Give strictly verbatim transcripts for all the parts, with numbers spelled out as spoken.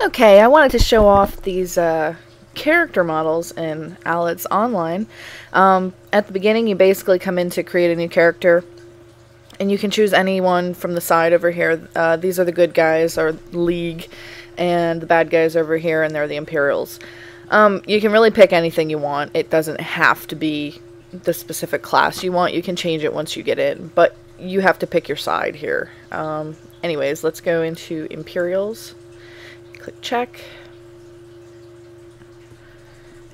Okay, I wanted to show off these uh, character models in Allods Online. Um, at the beginning, you basically come in to create a new character, and you can choose anyone from the side over here. Uh, these are the good guys, or League, and the bad guys over here, and they're the Imperials. Um, you can really pick anything you want. It doesn't have to be the specific class you want. You can change it once you get in, but you have to pick your side here. Um, anyways, let's go into Imperials. Click check.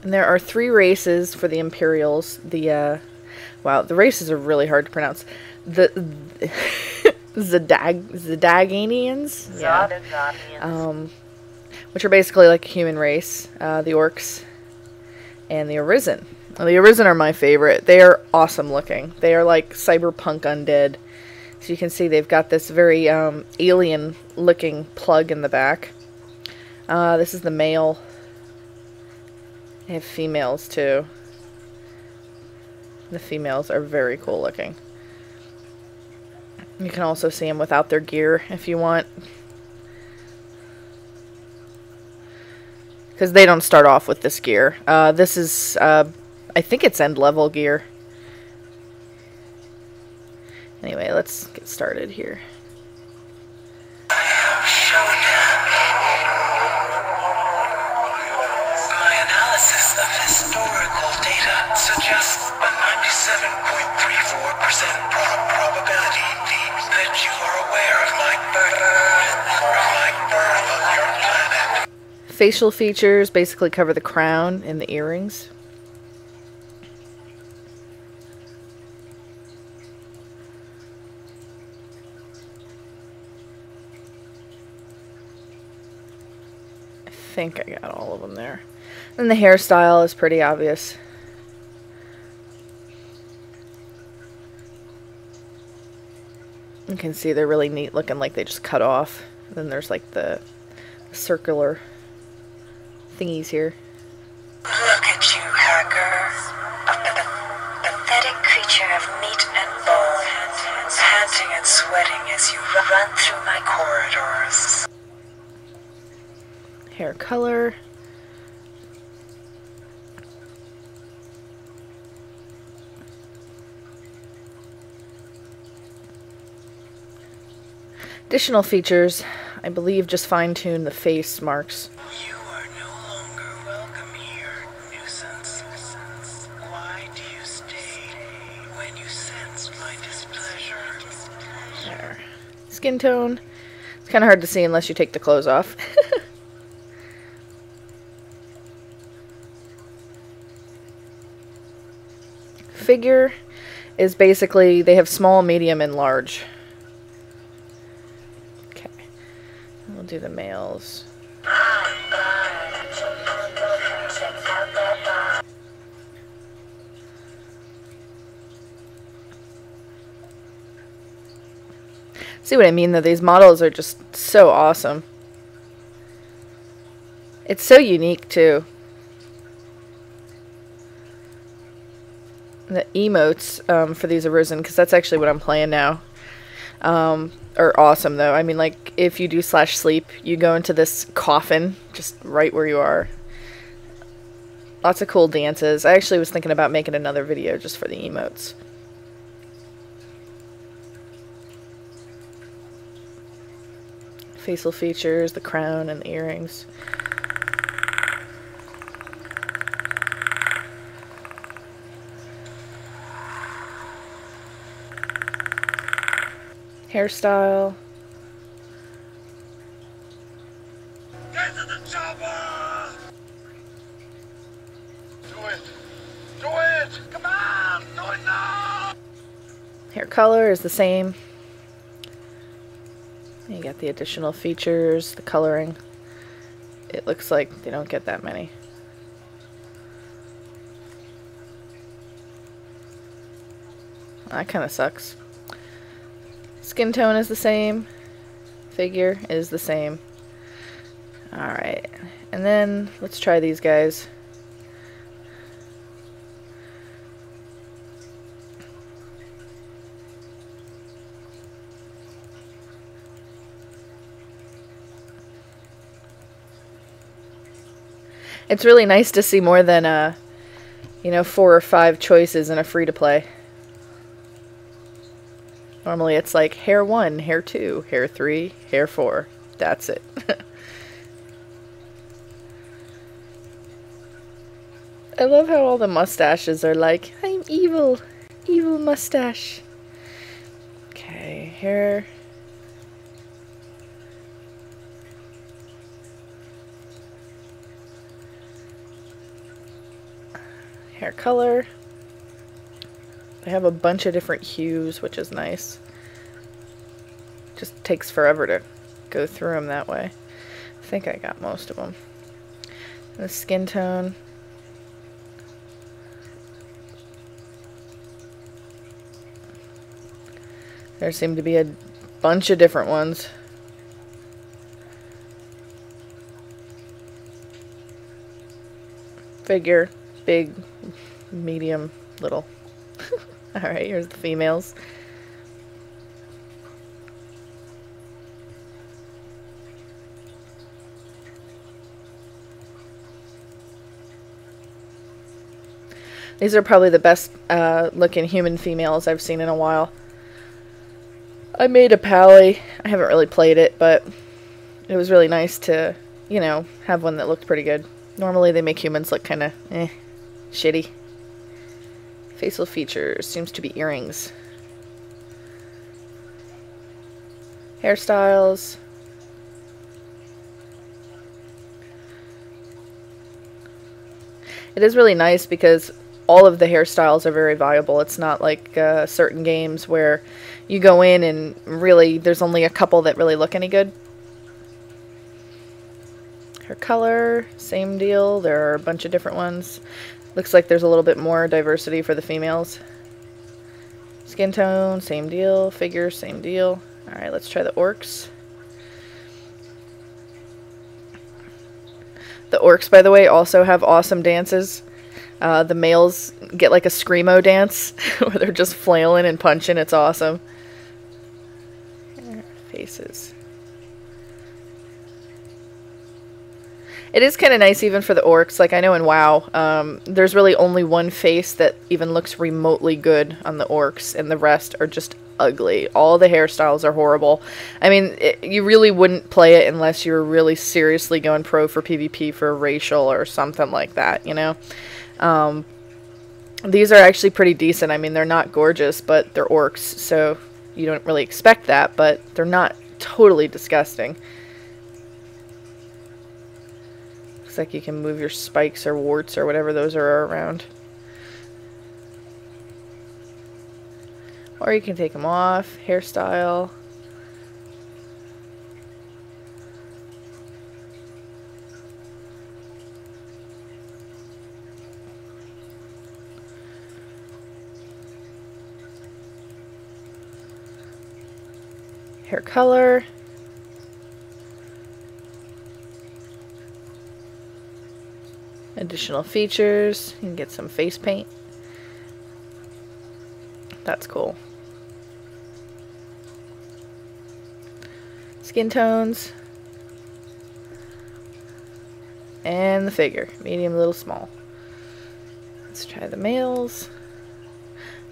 And there are three races for the Imperials. The, uh, wow, the races are really hard to pronounce. The, the Xadag Xadaganians? Yeah. Xadaganians. Um, which are basically like a human race. Uh, the Orcs and the Arisen. Well, the Arisen are my favorite. They are awesome looking. They are like cyberpunk undead. So you can see they've got this very um, alien looking plug in the back. Uh, this is the male. They have females too. The females are very cool looking. You can also see them without their gear if you want, because they don't start off with this gear. Uh, this is, uh, I think it's end level gear. Anyway, let's get started here. Facial features basically cover the crown and the earrings. I think I got all of them there. And the hairstyle is pretty obvious. You can see they're really neat looking, like they just cut off. And then there's like the circular thingies here. Look at you, hacker. A pathetic creature of meat and bone, panting and sweating as you run through my corridors. Hair color. Additional features, I believe, just fine-tune the face marks. You are no longer welcome here, nuisance. Why do you stay when you sense my displeasure? There. Skin tone. It's kind of hard to see unless you take the clothes off. Figure is basically, they have small, medium, and large. We'll do the males. See what I mean, though? These models are just so awesome. It's so unique, too. The emotes um, for these Arisen, because that's actually what I'm playing now. Um, are awesome though. I mean, like, if you do slash sleep, you go into this coffin just right where you are. Lots of cool dances. I actually was thinking about making another video just for the emotes. Facial features, the crown and the earrings. Hairstyle. Get to the chopper! Do it! Do it! Come on! Do it now! Hair color is the same. You got the additional features, the coloring. It looks like they don't get that many. That kind of sucks. Skin tone is the same. Figure is the same. Alright. And then let's try these guys. it's really nice to see more than uh, you know, four or five choices in a free-to-play. Normally it's like hair one, hair two, hair three, hair four. That's it. I love how all the mustaches are like, I'm evil, evil mustache. Okay, hair. Hair color. They have a bunch of different hues, which is nice. Just takes forever to go through them that way. I think I got most of them. The skin tone. There seem to be a bunch of different ones. Figure, big, medium, little. Alright, here's the females. These are probably the best uh, looking human females I've seen in a while. I made a pally. I haven't really played it, but it was really nice to, you know, have one that looked pretty good. Normally they make humans look kind of, eh, shitty. Facial features. Seems to be earrings. Hairstyles. It is really nice because all of the hairstyles are very viable. It's not like uh, certain games where you go in and really there's only a couple that really look any good. Hair color, same deal. There are a bunch of different ones. Looks like there's a little bit more diversity for the females. Skin tone, same deal. Figure, same deal. Alright, let's try the orcs. The orcs, by the way, also have awesome dances. Uh, the males get like a screamo dance where they're just flailing and punching. It's awesome. Faces. It is kind of nice even for the orcs. Like I know in WoW, um, there's really only one face that even looks remotely good on the orcs, and the rest are just ugly. All the hairstyles are horrible. I mean, it, you really wouldn't play it unless you were really seriously going pro for PvP for racial or something like that, you know? Um, these are actually pretty decent. I mean, they're not gorgeous, but they're orcs, so you don't really expect that, but they're not totally disgusting. Looks like you can move your spikes or warts or whatever those are around. Or you can take them off. Hairstyle. Hair color. Additional features. You can get some face paint. That's cool. Skin tones. And the figure. Medium, little, small. Let's try the males.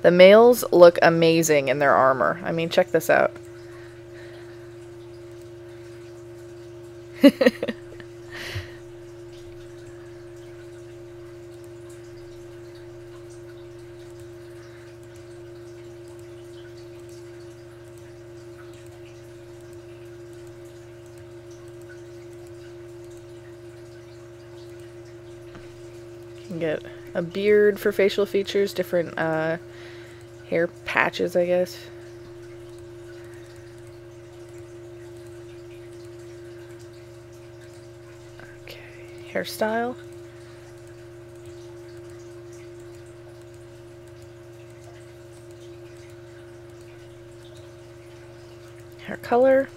The males look amazing in their armor. I mean, check this out. You can get a beard for facial features, different uh, hair patches, I guess. Hairstyle. Hair color,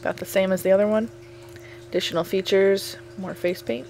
about the same as the other one. Additional features, more face paint.